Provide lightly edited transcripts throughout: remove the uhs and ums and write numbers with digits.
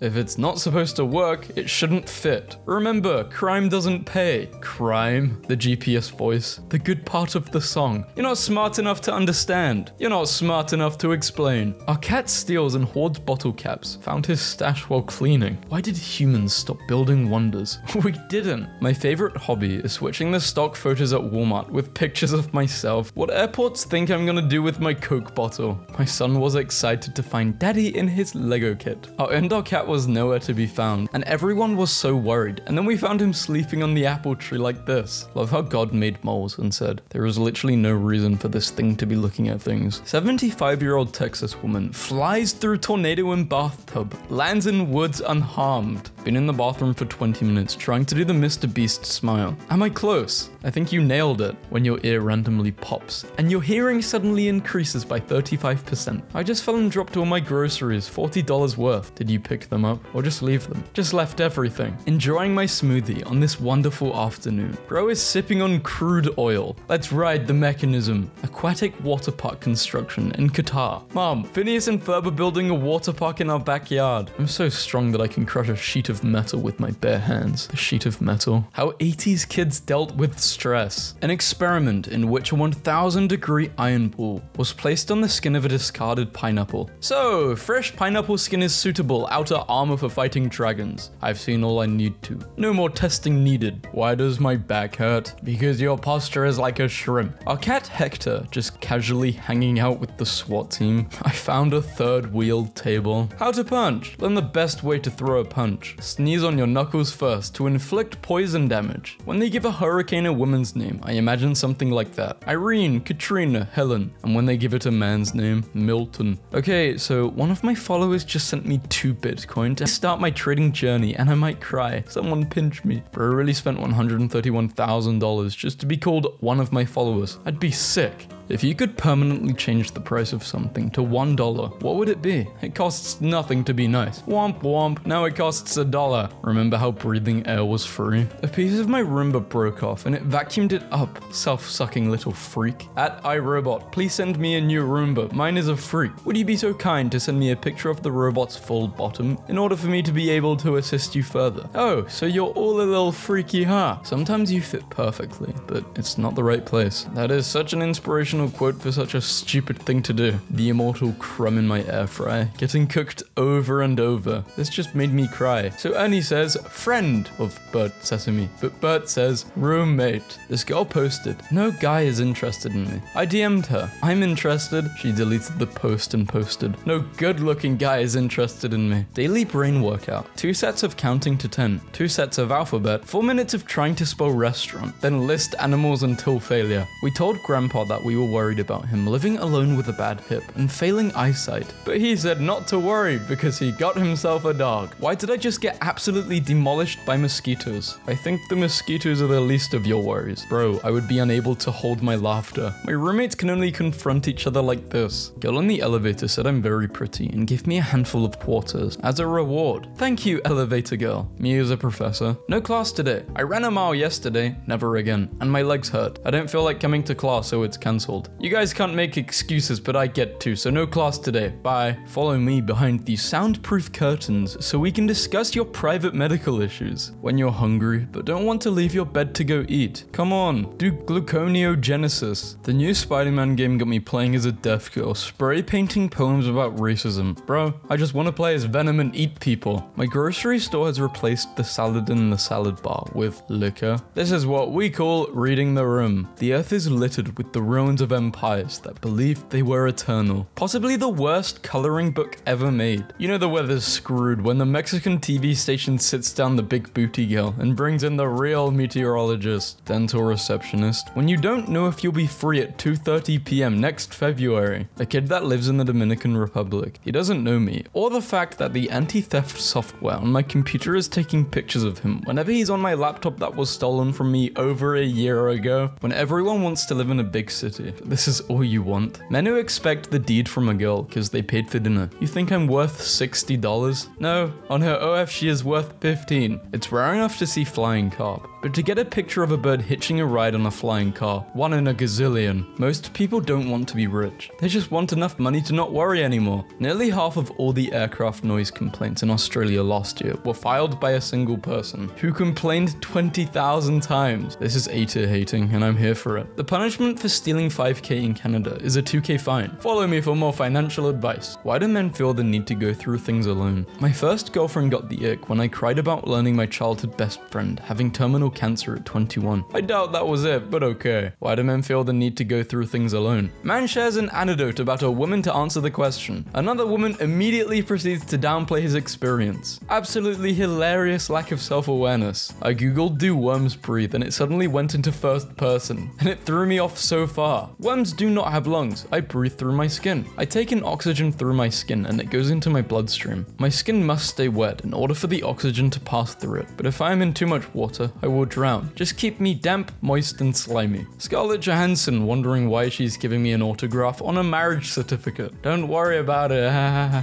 If it's not supposed to work, it shouldn't fit. Remember, crime doesn't pay. Crime? The GPS voice. The good part of the song. You're not smart enough to understand. You're not smart enough to explain. Our cat steals and hoards bottle caps. Found his stash while cleaning. Why did humans stop building wonders? We didn't. My favorite hobby is switching the stock photos at Walmart with pictures of myself. What airports think I'm gonna do with my Coke bottle? My son was excited to find Daddy in his Lego kit. Our indoor cat was nowhere to be found, and everyone was so worried, and then we found him sleeping on the apple tree like this. Love how God made moles and said, there is literally no reason for this thing to be looking at things. 75-year-old Texas woman flies through tornado in bathtub, lands in woods unharmed. Been in the bathroom for 20 minutes trying to do the Mr. Beast smile. Am I close? I think you nailed it. When your ear randomly pops, and your hearing suddenly increases by 35%. I just fell and dropped all my groceries, $40 worth. Did you pick them up or just leave them? Just left everything. Enjoying my smoothie on this wonderful afternoon. Bro is sipping on crude oil. Let's ride the mechanism. Aquatic water park construction in Qatar. Mom, Phineas and Ferb are building a water park in our backyard. I'm so strong that I can crush a sheet of metal with my bare hands. A sheet of metal. How 80s kids dealt with stress. An experiment in which a 1,000-degree iron ball was placed on the skin of a discarded pineapple. So, fresh pineapple skin is suitable outer armor for fighting dragons. I've seen all I need to. No more testing needed. Why does my back hurt? Because your posture is like a shrimp. Our cat Hector just casually hanging out with the SWAT team. I found a third wheeled table. How to punch? Learn the best way to throw a punch. Sneeze on your knuckles first to inflict poison damage. When they give a hurricane a woman's name, I imagine something like that. Irene, Katrina, Helen. And when they give it a man's name, Milton. Okay, so one of my followers just sent me 2 bits. To start my trading journey, and I might cry. Someone pinch me. Bro really spent $131,000 just to be called one of my followers. I'd be sick. If you could permanently change the price of something to $1, what would it be? It costs nothing to be nice. Womp womp, now it costs $1. Remember how breathing air was free? A piece of my Roomba broke off and it vacuumed it up. Self-sucking little freak. At iRobot, please send me a new Roomba. Mine is a freak. Would you be so kind to send me a picture of the robot's full bottom in order for me to be able to assist you further? Oh, so you're all a little freaky, huh? Sometimes you fit perfectly, but it's not the right place. That is such an inspiration quote for such a stupid thing to do. The immortal crumb in my air fryer, getting cooked over and over. This just made me cry. So Ernie says, friend of Bert Sesame, but Bert says, roommate. This girl posted, no guy is interested in me. I DM'd her, I'm interested. She deleted the post and posted, no good looking guy is interested in me. Daily brain workout, 2 sets of counting to 10, 2 sets of alphabet, 4 minutes of trying to spell restaurant, then list animals until failure. We told Grandpa that we were worried about him living alone with a bad hip and failing eyesight, but he said not to worry because he got himself a dog. Why did I just get absolutely demolished by mosquitoes? I think the mosquitoes are the least of your worries. Bro, I would be unable to hold my laughter. My roommates can only confront each other like this. Girl on the elevator said I'm very pretty and gave me a handful of quarters as a reward. Thank you, elevator girl. Me as a professor. No class today. I ran a mile yesterday, never again, and my legs hurt. I don't feel like coming to class, so it's cancelled. You guys can't make excuses, but I get to, so no class today. Bye. Follow me behind these soundproof curtains so we can discuss your private medical issues. When you're hungry, but don't want to leave your bed to go eat. Come on, do gluconeogenesis. The new Spider-Man game got me playing as a deaf girl, spray painting poems about racism. Bro, I just want to play as Venom and eat people. My grocery store has replaced the salad in the salad bar with liquor. This is what we call reading the room. The earth is littered with the ruins of empires that believed they were eternal. Possibly the worst coloring book ever made. You know the weather's screwed when the Mexican TV station sits down the big booty girl and brings in the real meteorologist. Dental receptionist. When you don't know if you'll be free at 2:30 p.m. next February. A kid that lives in the Dominican Republic. He doesn't know me, or the fact that the anti-theft software on my computer is taking pictures of him whenever he's on my laptop that was stolen from me over a year ago. When everyone wants to live in a big city, Seriously, this is all you want? Men who expect the deed from a girl because they paid for dinner. You think I'm worth $60? No, on her OF she is worth 15. It's rare enough to see flying carp, but to get a picture of a bird hitching a ride on a flying car, one in a gazillion. Most people don't want to be rich. They just want enough money to not worry anymore. Nearly half of all the aircraft noise complaints in Australia last year were filed by a single person, who complained 20,000 times. This is ATIR hating, and I'm here for it. The punishment for stealing $5K in Canada is a $2K fine. Follow me for more financial advice. Why do men feel the need to go through things alone? My first girlfriend got the ick when I cried about learning my childhood best friend having terminal cancer at 21. I doubt that was it, but okay. Why do men feel the need to go through things alone? Man shares an anecdote about a woman to answer the question. Another woman immediately proceeds to downplay his experience. Absolutely hilarious lack of self-awareness. I googled "do worms breathe" and it suddenly went into first person, and it threw me off so far. Worms do not have lungs. I breathe through my skin. I take in oxygen through my skin and it goes into my bloodstream. My skin must stay wet in order for the oxygen to pass through it, but if I am in too much water, I will drown. Just keep me damp, moist, and slimy. Scarlett Johansson wondering why she's giving me an autograph on a marriage certificate. Don't worry about it,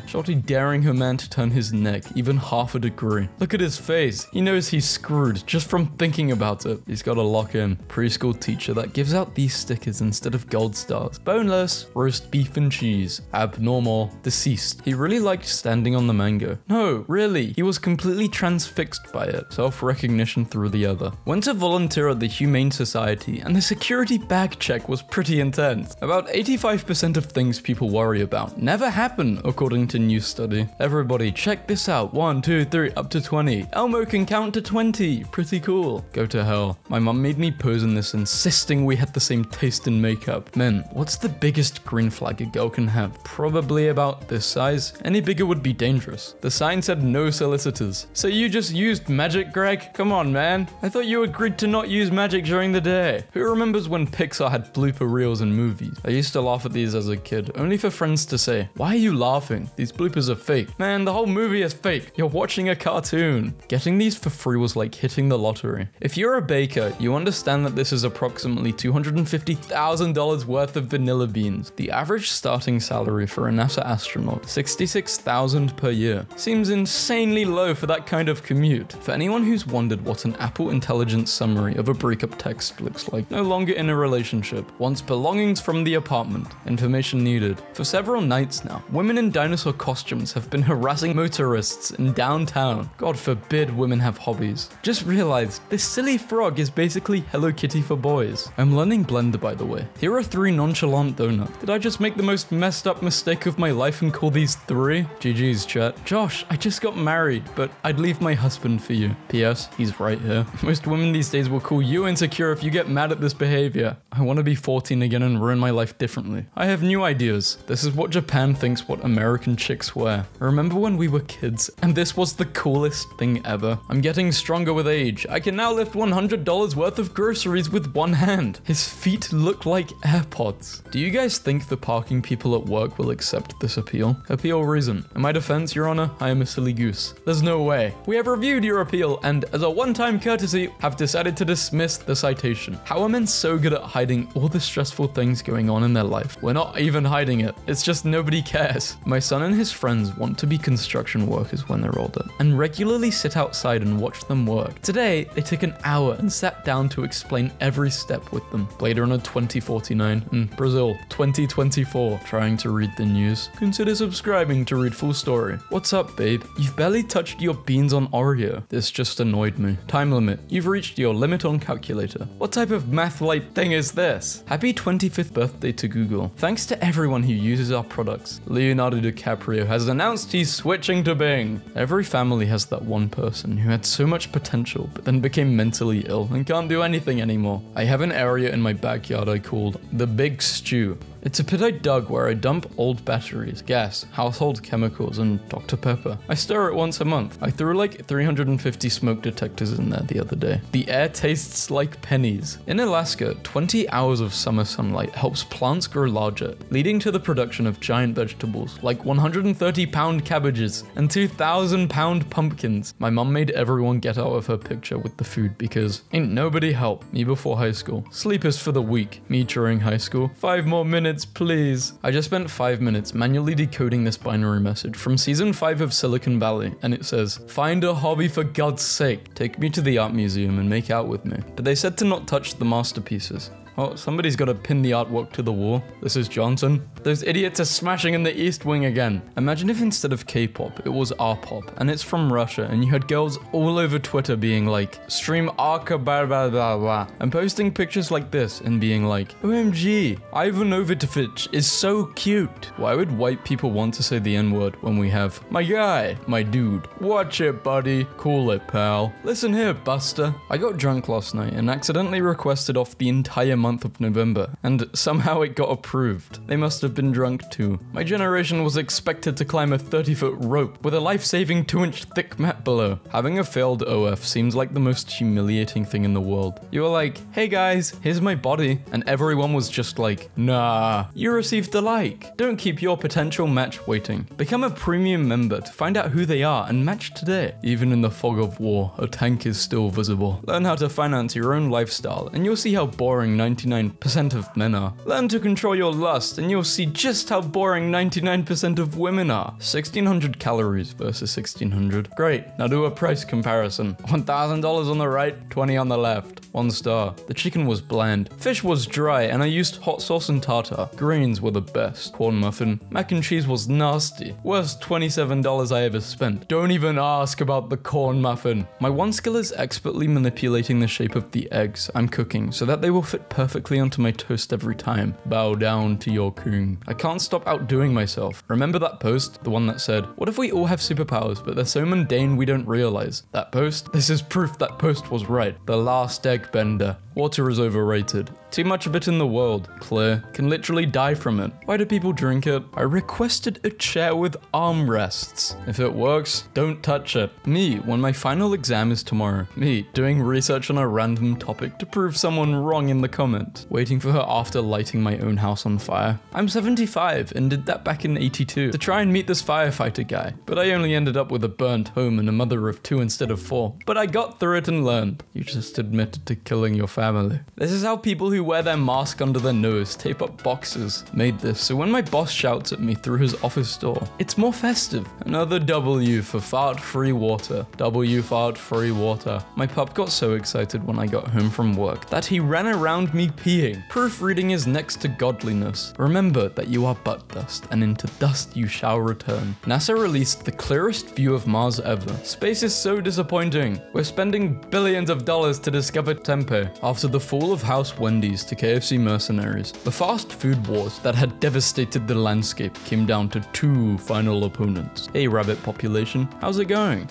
Shorty daring her man to turn his neck even half a degree. Look at his face. He knows he's screwed just from thinking about it. He's got a lock in. Preschool teacher that gives out these stickers instead of gold stars. Boneless, roast beef and cheese. Abnormal, deceased. He really liked standing on the mango. No, really. He was completely transfixed by it. Self-recognition through the other. Went to volunteer at the Humane Society, and the security bag check was pretty intense. About 85% of things people worry about never happen, according to new study. Everybody check this out, 1, 2, 3, up to 20. Elmo can count to 20, pretty cool. Go to hell. My mum made me pose in this, insisting we had the same taste in makeup. Men, what's the biggest green flag a girl can have? Probably about this size. Any bigger would be dangerous. The sign said no solicitors. So you just used magic, Greg? Come on, man. I thought you agreed to not use magic during the day. Who remembers when Pixar had blooper reels in movies? I used to laugh at these as a kid, only for friends to say, "Why are you laughing? These bloopers are fake." Man, the whole movie is fake. You're watching a cartoon. Getting these for free was like hitting the lottery. If you're a baker, you understand that this is approximately $250,000 worth of vanilla beans. The average starting salary for a NASA astronaut, $66,000 per year. Seems insanely low for that kind of commute. For anyone who's wondered what an Apple Intelligence summary of a breakup text looks like. No longer in a relationship. Wants belongings from the apartment. Information needed. For several nights now, women in dinosaur costumes have been harassing motorists in downtown. God forbid women have hobbies. Just realized, this silly frog is basically Hello Kitty for boys. I'm learning Blender, by the way. Here are three nonchalant donuts. Did I just make the most messed up mistake of my life and call these three? GG's chat. Josh, I just got married, but I'd leave my husband for you. P.S. He's right here. Most women these days will call you insecure if you get mad at this behavior. I want to be 14 again and ruin my life differently. I have new ideas. This is what Japan thinks what American chicks wear. I remember when we were kids and this was the coolest thing ever. I'm getting stronger with age. I can now lift $100 worth of groceries with one hand. His feet look like AirPods. Do you guys think the parking people at work will accept this appeal? Appeal reason. In my defense, Your Honor, I am a silly goose. There's no way. We have reviewed your appeal and as a one-time courtesy, have decided to dismiss the citation. How are men so good at hiding all the stressful things going on in their life? We're not even hiding it. It's just nobody cares. My son and his friends want to be construction workers when they're older and regularly sit outside and watch them work. Today, they took an hour and sat down to explain every step with them. Later on in 2049 and Brazil 2024, trying to read the news. Consider subscribing to read full story. What's up, babe? You've barely touched your beans on Oreo. This just annoyed me. Time limit. You've reached your limit on calculator. What type of math-like thing is this? Happy 25th birthday to Google. Thanks to everyone who uses our products. Leonardo DiCaprio has announced he's switching to Bing. Every family has that one person who had so much potential but then became mentally ill and can't do anything anymore. I have an area in my backyard I called the Big Stew. It's a pit I dug where I dump old batteries, gas, household chemicals, and Dr. Pepper. I stir it once a month. I threw like 350 smoke detectors in there the other day. The air tastes like pennies. In Alaska, 20 hours of summer sunlight helps plants grow larger, leading to the production of giant vegetables like 130-pound cabbages and 2,000-pound pumpkins. My mum made everyone get out of her picture with the food because ain't nobody help me before high school. Sleepers for the week. Me during high school. 5 more minutes, please. I just spent 5 minutes manually decoding this binary message from season 5 of Silicon Valley, and it says, "Find a hobby for God's sake. Take me to the art museum and make out with me." But they said to not touch the masterpieces. Oh, somebody's gotta pin the artwork to the wall. This is Johnson. Those idiots are smashing in the East Wing again. Imagine if instead of K-pop, it was R-pop, and it's from Russia, and you had girls all over Twitter being like, stream Arka blah blah blah blah, and posting pictures like this, and being like, OMG, Ivan Ovitovich is so cute. Why would white people want to say the N-word when we have, my guy, my dude, watch it buddy, call it pal, listen here buster. I got drunk last night and accidentally requested off the entire month of November, and somehow it got approved. They must have been drunk too. My generation was expected to climb a 30-foot rope with a life-saving 2-inch thick mat below. Having a failed OF seems like the most humiliating thing in the world. You were like, hey guys, here's my body, and everyone was just like, nah. You received a like. Don't keep your potential match waiting. Become a premium member to find out who they are and match today. Even in the fog of war, a tank is still visible. Learn how to finance your own lifestyle, and you'll see how boring 99% of men are. Learn to control your lust and you'll see just how boring 99% of women are. 1600 calories versus 1600. Great, now do a price comparison. $1,000 on the right, $20 on the left. 1 star. The chicken was bland. Fish was dry and I used hot sauce and tartar. Greens were the best. Corn muffin. Mac and cheese was nasty. Worst $27 I ever spent. Don't even ask about the corn muffin. My one skill is expertly manipulating the shape of the eggs I'm cooking so that they will fit perfectly onto my toast every time. Bow down to your king. I can't stop outdoing myself. Remember that post? The one that said, what if we all have superpowers, but they're so mundane we don't realize? That post? This is proof that post was right. The last eggbender. Water is overrated. Too much of it in the world. Clear. Can literally die from it. Why do people drink it? I requested a chair with armrests. If it works, don't touch it. Me, when my final exam is tomorrow. Me, doing research on a random topic to prove someone wrong in the comment. Waiting for her after lighting my own house on fire. I'm 75 and did that back in 82 to try and meet this firefighter guy, but I only ended up with a burnt home and a mother of 2 instead of 4. But I got through it and learned. You just admitted to killing your family. This is how people who wear their mask under their nose, tape up boxes, made this. So when my boss shouts at me through his office door, it's more festive. Another W for fart-free water. W fart-free water. My pup got so excited when I got home from work that he ran around me peeing. Proofreading is next to godliness. Remember that you are but dust, and into dust you shall return. NASA released the clearest view of Mars ever. Space is so disappointing. We're spending billions of dollars to discover Tempe. After the fall of House Wendy to KFC mercenaries, the fast food wars that had devastated the landscape came down to 2 final opponents. Hey rabbit population, how's it going?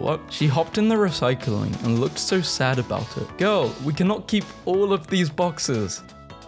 What? She hopped in the recycling and looked so sad about it. Girl, we cannot keep all of these boxes.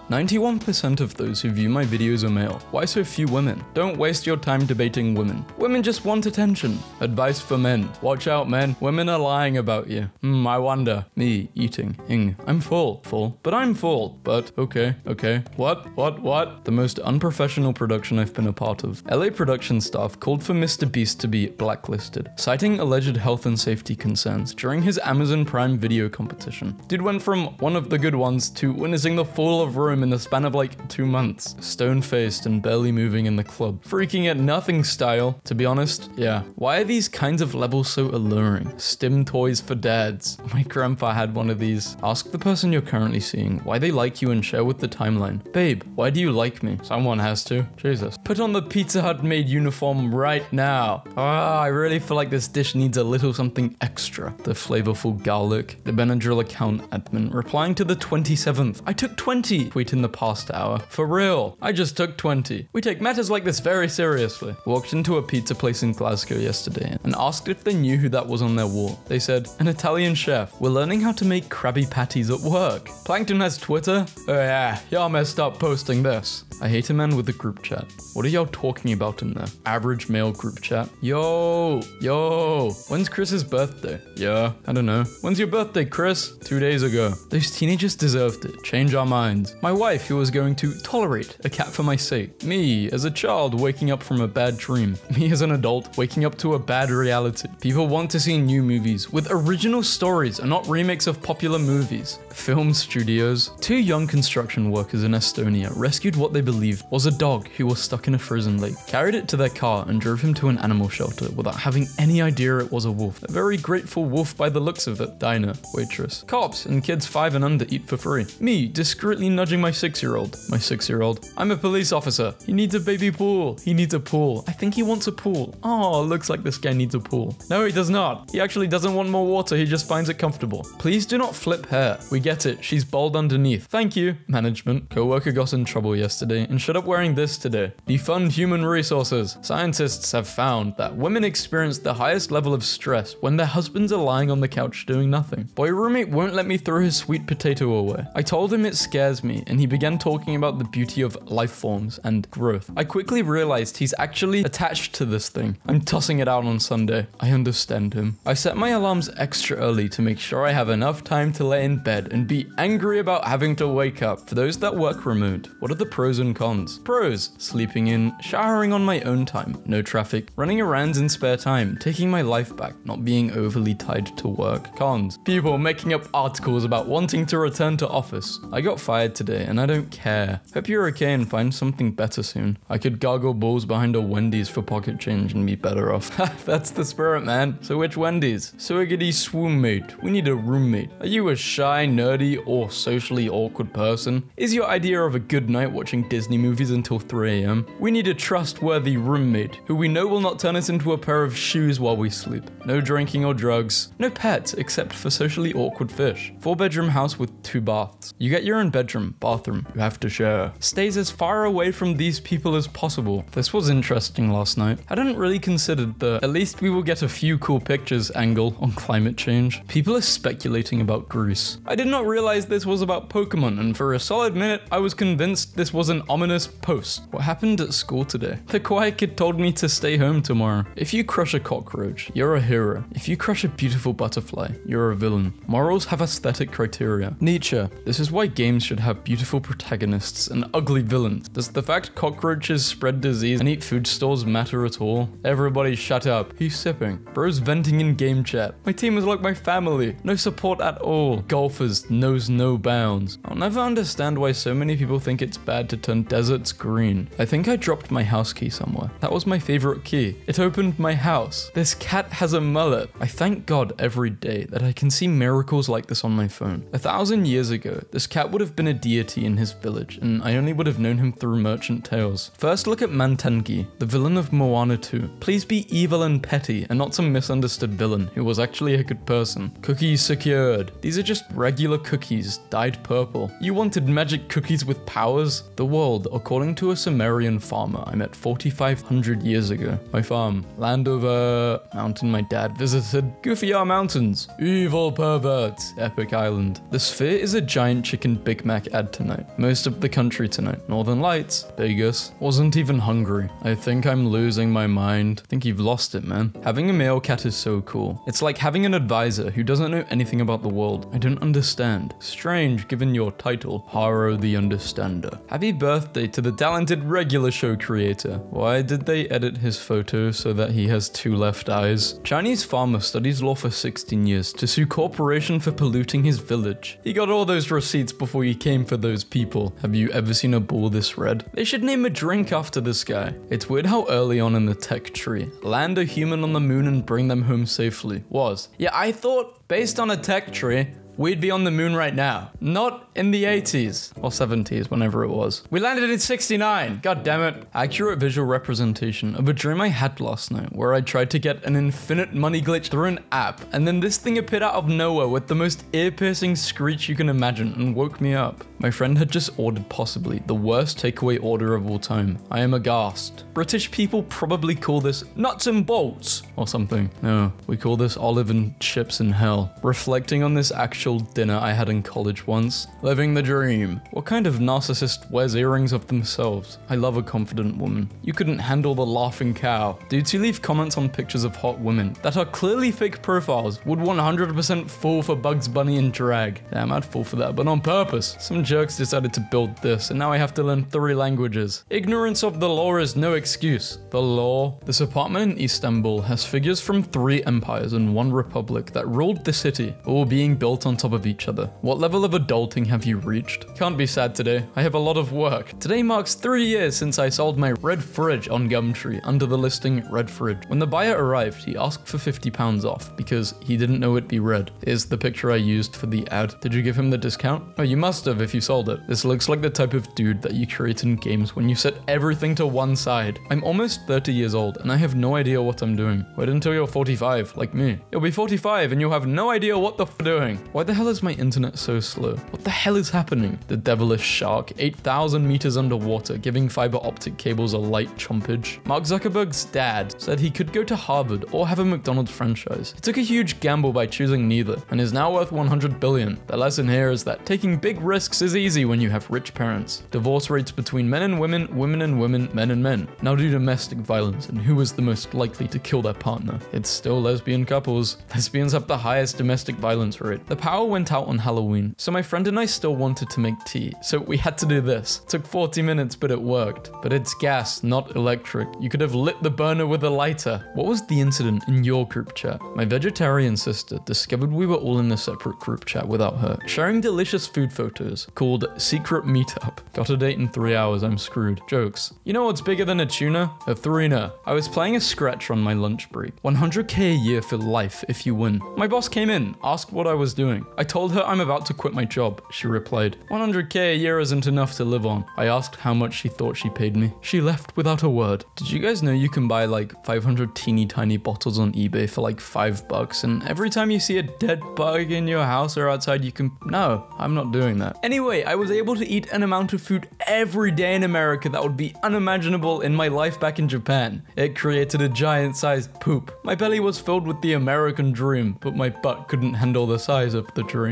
91% of those who view my videos are male. Why so few women? Don't waste your time debating women. Women just want attention. Advice for men. Watch out, men. Women are lying about you. I wonder. Me, eating. Ing. I'm full. Full. But I'm full. But, okay. Okay. What? What? The most unprofessional production I've been a part of. LA production staff called for Mr. Beast to be blacklisted, citing alleged health and safety concerns during his Amazon Prime video competition. Dude went from one of the good ones to witnessing the fall of Rome in the span of like 2 months. Stone-faced and barely moving in the club. Freaking at nothing style. To be honest, yeah. Why are these kinds of levels so alluring? Stim toys for dads. My grandpa had one of these. Ask the person you're currently seeing why they like you and share with the timeline. Babe, why do you like me? Someone has to. Jesus. Put on the Pizza Hut maid uniform right now. I really feel like this dish needs a little something extra. The flavorful garlic. The Benadryl account admin replying to the 27th. I took 20. Tweeting late in the past hour. For real, I just took 20. We take matters like this very seriously. Walked into a pizza place in Glasgow yesterday and asked if they knew who that was on their wall. They said, an Italian chef. We're learning how to make Krabby Patties at work. Plankton has Twitter? Oh yeah, y'all messed up posting this. I hate a man with a group chat. What are y'all talking about in there? Average male group chat. Yo, when's Chris's birthday? Yeah, I don't know. When's your birthday, Chris? 2 days ago. Those teenagers deserved it. Change our minds. My wife, who was going to tolerate a cat for my sake. Me, as a child, waking up from a bad dream. Me, as an adult, waking up to a bad reality. People want to see new movies with original stories and not remakes of popular movies. Film studios. Two young construction workers in Estonia rescued what they believed was a dog who was stuck in a frozen lake, carried it to their car and drove him to an animal shelter without having any idea it was a wolf. A very grateful wolf by the looks of it. Diner, waitress. Cops and kids 5 and under eat for free. Me, discreetly nudging my 6-year-old. I'm a police officer. He needs a baby pool. He needs a pool. I think he wants a pool. Oh, looks like this guy needs a pool. No, he does not. He actually doesn't want more water. He just finds it comfortable. Please do not flip hair. We get it. She's bald underneath. Thank you. Management. Co-worker got in trouble yesterday and showed up wearing this today. Defund human resources. Scientists have found that women experience the highest level of stress when their husbands are lying on the couch doing nothing. Boy roommate won't let me throw his sweet potato away. I told him it scares me and he began talking about the beauty of life forms and growth. I quickly realized he's actually attached to this thing. I'm tossing it out on Sunday. I understand him. I set my alarms extra early to make sure I have enough time to lay in bed and be angry about having to wake up. For those that work remote, what are the pros and cons? Pros, sleeping in, showering on my own time, no traffic, running errands in spare time, taking my life back, not being overly tied to work. Cons, people making up articles about wanting to return to office. I got fired today and I don't care. Hope you're okay and find something better soon. I could gargle balls behind a Wendy's for pocket change and be better off. That's the spirit, man. So which Wendy's? Swiggy swoon mate, we need a roommate. Are you a shy, nerdy, or socially awkward person? Is your idea of a good night watching Disney movies until 3 AM? We need a trustworthy roommate who we know will not turn us into a pair of shoes while we sleep. No drinking or drugs. No pets except for socially awkward fish. 4-bedroom house with 2 baths. You get your own bedroom, bathroom. You have to share. Stays as far away from these people as possible. This was interesting last night. I hadn't really considered the at least we will get a few cool pictures angle on climate change. People are speculating about Greece. I did not realize this was about Pokemon, and for a solid minute I was convinced this was an ominous post. What happened at school today? The quiet kid told me to stay home tomorrow. If you crush a cockroach, you're a hero. If you crush a beautiful butterfly, you're a villain. Morals have aesthetic criteria. Nietzsche. This is why games should have beautiful protagonists and ugly villains. Does the fact cockroaches spread disease and eat food stores matter at all? Everybody shut up. He's sipping. Bro's venting in game chat. My team is like my family. No support at all. Golfers knows no bounds. I'll never understand why so many people think it's bad to turn deserts green. I think I dropped my house key somewhere. That was my favorite key. It opened my house. This cat has a mullet. I thank God every day that I can see miracles like this on my phone. 1,000 years ago, this cat would have been a deity in his village, and I only would have known him through merchant tales. First, look at Mantengi, the villain of Moana 2. Please be evil and petty, and not some misunderstood villain who was actually a good person. Cookies secured. These are just regular cookies, dyed purple. You wanted magic cookies with powers? The world, according to a Sumerian farmer I met 4,500 years ago. My farm, land of a mountain my dad visited. Goofy R Mountains, evil perverts, epic island. The sphere is a giant chicken Big Mac ad tonight. Most of the country tonight. Northern Lights, Vegas. Wasn't even hungry. I think I'm losing my mind. I think you've lost it, man. Having a male cat is so cool. It's like having an advisor who doesn't know anything about the world. I don't understand. Strange given your title, Haro the Understander. Happy birthday to the talented Regular Show creator. Why did they edit his photo so that he has 2 left eyes? Chinese farmer studies law for 16 years to sue corporation for polluting his village. He got all those receipts before he came for those people. Have you ever seen a ball this red? They should name a drink after this guy. It's weird how early on in the tech tree, land a human on the moon and bring them home safely was. Yeah, I thought based on a tech tree, we'd be on the moon right now. Not in the 80s or 70s, whenever it was. We landed in 69. God damn it. Accurate visual representation of a dream I had last night where I tried to get an infinite money glitch through an app, and then this thing appeared out of nowhere with the most ear-piercing screech you can imagine and woke me up. My friend had just ordered possibly the worst takeaway order of all time. I am aghast. British people probably call this nuts and bolts or something. No, we call this olive and chips in hell. Reflecting on this actual dinner I had in college once, living the dream. What kind of narcissist wears earrings of themselves? I love a confident woman. You couldn't handle the laughing cow. Dudes who leave comments on pictures of hot women that are clearly fake profiles would 100% fall for Bugs Bunny and drag. Damn, I'd fall for that, but on purpose. Some jerks decided to build this, and now I have to learn 3 languages. Ignorance of the law is no excuse. The law? This apartment in Istanbul has figures from 3 empires and 1 republic that ruled the city, all being built on top of each other. What level of adulting have you reached? Can't be sad today. I have a lot of work. Today marks 3 years since I sold my red fridge on Gumtree under the listing red fridge. When the buyer arrived, he asked for £50 off because he didn't know it'd be red. Here's the picture I used for the ad. Did you give him the discount? Oh, you must have if you sold it. This looks like the type of dude that you create in games when you set everything to one side. I'm almost 30 years old and I have no idea what I'm doing. Wait until you're 45, like me. You'll be 45 and you'll have no idea what the f doing. Why the hell is my internet so slow? What the hell is happening? The devilish shark, 8,000 meters underwater, giving fiber optic cables a light chompage. Mark Zuckerberg's dad said he could go to Harvard or have a McDonald's franchise. He took a huge gamble by choosing neither and is now worth 100 billion. The lesson here is that taking big risks is easy when you have rich parents. Divorce rates between men and women, women and women, men and men. Now do domestic violence and who is the most likely to kill their partner? It's still lesbian couples. Lesbians have the highest domestic violence rate. The power went out on Halloween, so my friend and I still wanted to make tea, so we had to do this. It took 40 minutes, but it worked. But it's gas, not electric. You could have lit the burner with a lighter. What was the incident in your group chat? My vegetarian sister discovered we were all in a separate group chat without her, sharing delicious food photos called Secret Meetup. Got a date in 3 hours, I'm screwed. Jokes. You know what's bigger than a tuna? A three-na. I was playing a scratch on my lunch break. 100k a year for life if you win. My boss came in, asked what I was doing. I told her I'm about to quit my job. She replied, 100k a year isn't enough to live on. I asked how much she thought she paid me. She left without a word. Did you guys know you can buy like 500 teeny tiny bottles on eBay for like $5, and every time you see a dead bug in your house or outside you can... No, I'm not doing that. Anyway, I was able to eat an amount of food every day in America that would be unimaginable in my life back in Japan. It created a giant sized poop. My belly was filled with the American dream, but my butt couldn't handle the size of the dream.